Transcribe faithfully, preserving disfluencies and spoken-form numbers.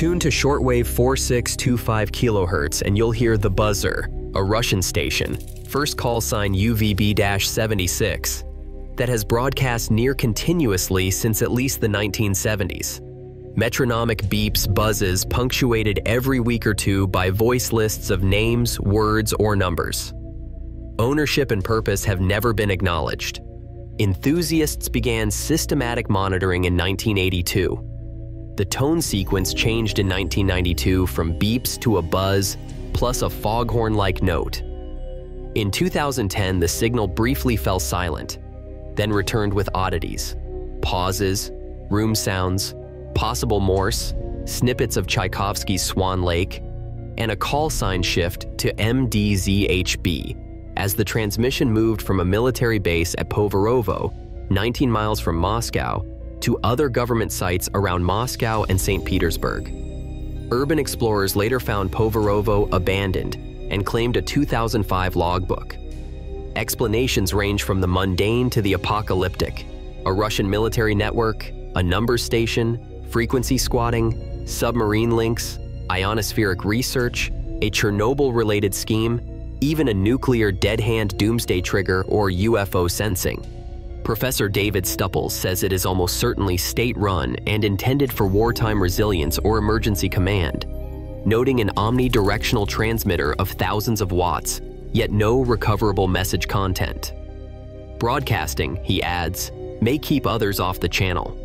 Tune to shortwave four six two five kilohertz and you'll hear the buzzer, a Russian station, first call sign U V B seventy-six, that has broadcast near continuously since at least the nineteen seventies. Metronomic beeps, buzzes, punctuated every week or two by voice lists of names, words, or numbers. Ownership and purpose have never been acknowledged. Enthusiasts began systematic monitoring in nineteen eighty-two. The tone sequence changed in nineteen ninety-two from beeps to a buzz, plus a foghorn-like note. In two thousand ten, the signal briefly fell silent, then returned with oddities, pauses, room sounds, possible Morse, snippets of Tchaikovsky's Swan Lake, and a call sign shift to M D Z H B as the transmission moved from a military base at Povarovo, nineteen miles from Moscow, to other government sites around Moscow and Saint Petersburg. Urban explorers later found Povarovo abandoned and claimed a two thousand five logbook. Explanations range from the mundane to the apocalyptic: a Russian military network, a number station, frequency squatting, submarine links, ionospheric research, a Chernobyl-related scheme, even a nuclear dead-hand doomsday trigger or U F O sensing. Professor David Stupples says it is almost certainly state-run and intended for wartime resilience or emergency command, noting an omnidirectional transmitter of thousands of watts, yet no recoverable message content. Broadcasting, he adds, may keep others off the channel,